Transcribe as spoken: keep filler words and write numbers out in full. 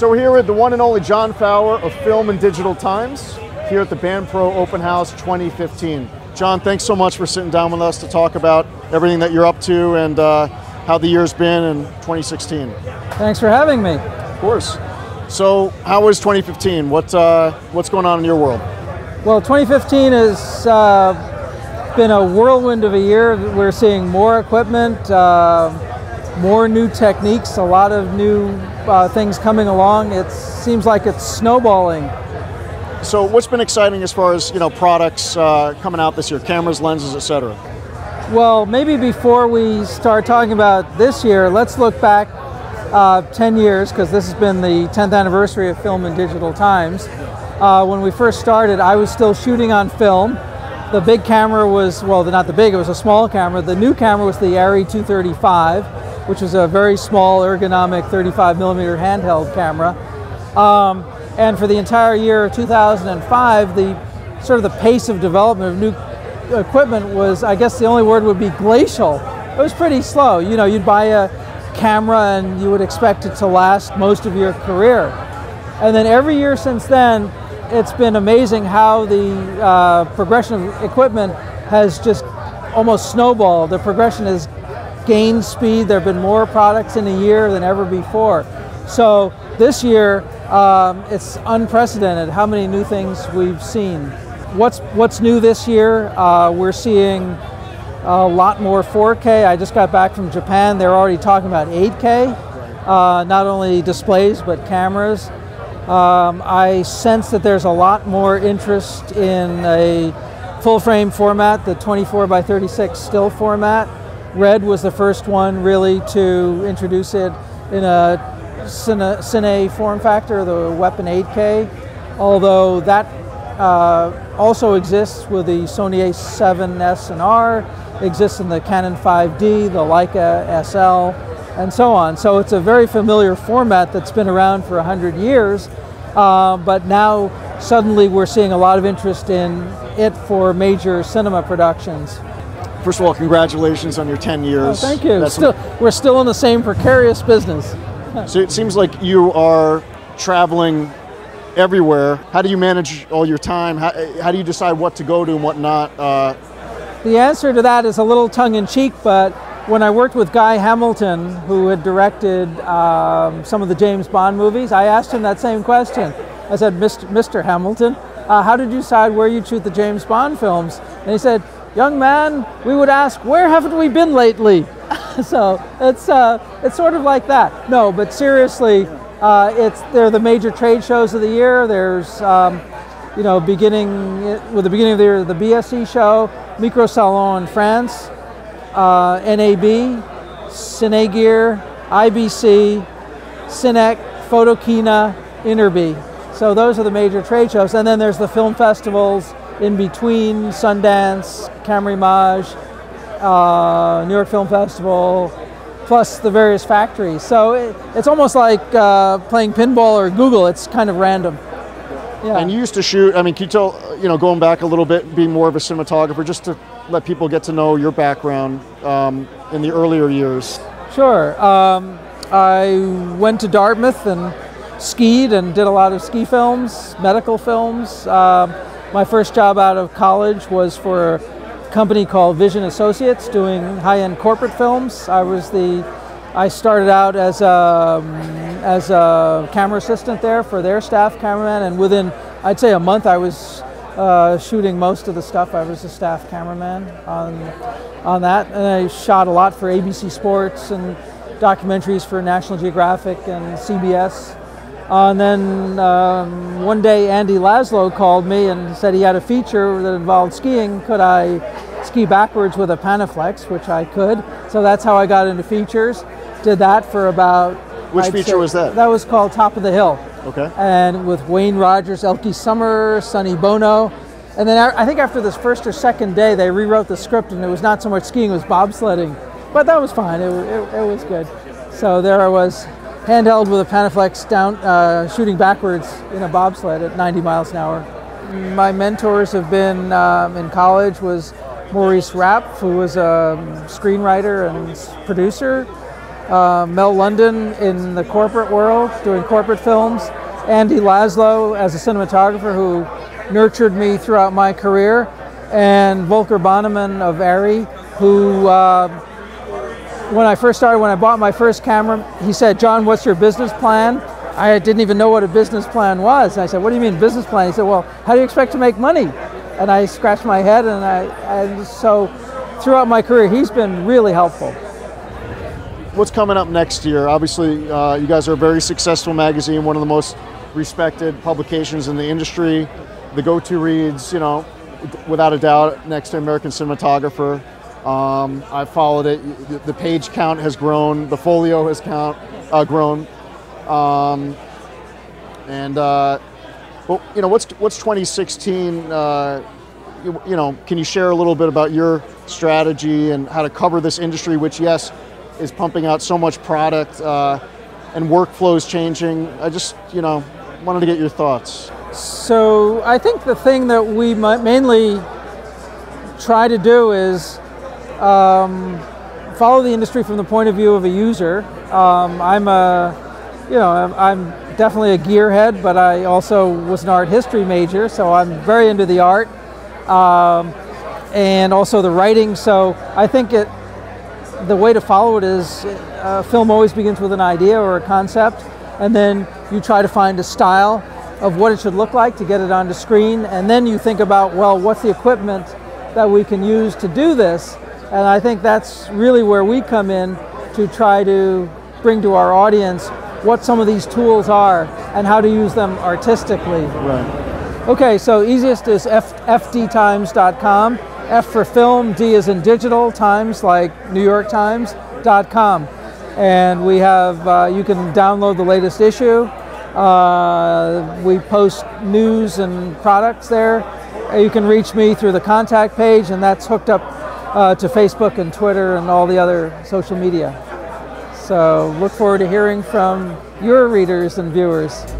So we're here with the one and only John Fauer of Film and Digital Times here at the Band Pro Open House twenty fifteen. John, thanks so much for sitting down with us to talk about everything that you're up to and uh, how the year's been in twenty sixteen. Thanks for having me. Of course. So how was twenty fifteen? What, uh, what's going on in your world? Well, twenty fifteen has uh, been a whirlwind of a year. We're seeing more equipment, uh, more new techniques, a lot of new uh, things coming along. It seems like it's snowballing. So what's been exciting as far as, you know, products uh, coming out this year, cameras, lenses, et cetera? Well, maybe before we start talking about this year, let's look back uh, ten years, because this has been the tenth anniversary of Film and Digital Times. Uh, when we first started, I was still shooting on film. The big camera was, well, not the big, it was a small camera. The new camera was the Arri two thirty-five, which was a very small ergonomic thirty-five millimeter handheld camera. Um, And for the entire year of two thousand five, the sort of the pace of development of new equipment was, I guess the only word would be glacial. It was pretty slow. You know, you'd buy a camera and you would expect it to last most of your career. And then every year since then, it's been amazing how the uh, progression of equipment has just almost snowballed. The progression has gained speed. There have been more products in a year than ever before. So this year, Um, it's unprecedented how many new things we've seen. What's, what's new this year? Uh, we're seeing a lot more four K. I just got back from Japan. They're already talking about eight K, uh, not only displays, but cameras. Um, I sense that there's a lot more interest in a full frame format, the twenty-four by thirty-six still format. RED was the first one really to introduce it in a Cine, Cine form factor, the Weapon eight K, although that uh, also exists with the Sony A seven S and R, exists in the Canon five D, the Leica S L, and so on. So it's a very familiar format that's been around for a hundred years, uh, but now suddenly we're seeing a lot of interest in it for major cinema productions. First of all, congratulations on your ten years. Oh, thank you. Still, we're still in the same precarious business. So it seems like you are traveling everywhere. How do you manage all your time? How, how do you decide what to go to and what not? Uh, the answer to that is a little tongue-in-cheek, but when I worked with Guy Hamilton, who had directed um, some of the James Bond movies, I asked him that same question. I said, Mister Mister Hamilton, uh, how did you decide where you'd shoot the James Bond films? And he said, young man, we would ask, where haven't we been lately? So it's uh, it's sort of like that. No, but seriously, uh, it's they're the major trade shows of the year. There's um, you know beginning with the beginning of the year the B S E show, Micro Salon in France, uh, N A B, CineGear, I B C, Cinec, Photokina, Innerby. So those are the major trade shows, and then there's the film festivals in between: Sundance, Camerimage, Uh, New York Film Festival, plus the various factories. So it, it's almost like uh, playing pinball or Google. It's kind of random. Yeah. And you used to shoot, I mean, can you tell, you know, going back a little bit, being more of a cinematographer, just to let people get to know your background um, in the earlier years? Sure. Um, I went to Dartmouth and skied and did a lot of ski films, medical films. Um, my first job out of college was for company called Vision Associates, doing high-end corporate films. I was the, I started out as a, as a camera assistant there for their staff cameraman, and within, I'd say a month, I was uh, shooting most of the stuff. I was a staff cameraman on, on that, and I shot a lot for A B C Sports and documentaries for National Geographic and C B S. Uh, and then um, one day Andy Laszlo called me and said he had a feature that involved skiing. Could I ski backwards with a Panaflex, which I could. So that's how I got into features. Did that for about... Which I'd feature say, was that? That was called Top of the Hill. Okay. And with Wayne Rogers, Elky Summer, Sonny Bono. And then I, I think after this first or second day, they rewrote the script and it was not so much skiing, it was bobsledding. But that was fine, it, it, it was good. So there I was, handheld with a Panaflex down, uh, shooting backwards in a bobsled at ninety miles an hour. My mentors have been um, in college was Maurice Rapp, who was a screenwriter and producer, uh, Mel London in the corporate world, doing corporate films, Andy Laszlo as a cinematographer who nurtured me throughout my career, and Volker Bonnemann of Arri, who uh, when I first started, when I bought my first camera, he said, "John, what's your business plan?" I didn't even know what a business plan was. And I said, "What do you mean business plan?" He said, "Well, how do you expect to make money?" And I scratched my head, and I and so throughout my career, he's been really helpful. What's coming up next year? Obviously, uh, you guys are a very successful magazine, one of the most respected publications in the industry, the go-to reads, you know, without a doubt, next to American Cinematographer. Um, I followed it. The page count has grown. The folio has count uh, grown, um, and uh, well, you know, what's what's twenty sixteen? Uh, you, you know, can you share a little bit about your strategy and how to cover this industry, which yes, is pumping out so much product uh, and workflows changing? I just you know wanted to get your thoughts. So I think the thing that we mainly try to do is. Um, follow the industry from the point of view of a user. Um, I'm a, you know, I'm definitely a gearhead, but I also was an art history major, so I'm very into the art um, and also the writing. So I think it, the way to follow it is, uh, film always begins with an idea or a concept, and then you try to find a style of what it should look like to get it onto screen, and then you think about, well, what's the equipment that we can use to do this? And I think that's really where we come in to try to bring to our audience what some of these tools are and how to use them artistically. Right. Okay, so easiest is F D times dot com. F for film, D as in digital, times like New York Times dot com. And we have, uh, you can download the latest issue. Uh, we post news and products there. You can reach me through the contact page, and that's hooked up Uh, to Facebook and Twitter and all the other social media. So look forward to hearing from your readers and viewers.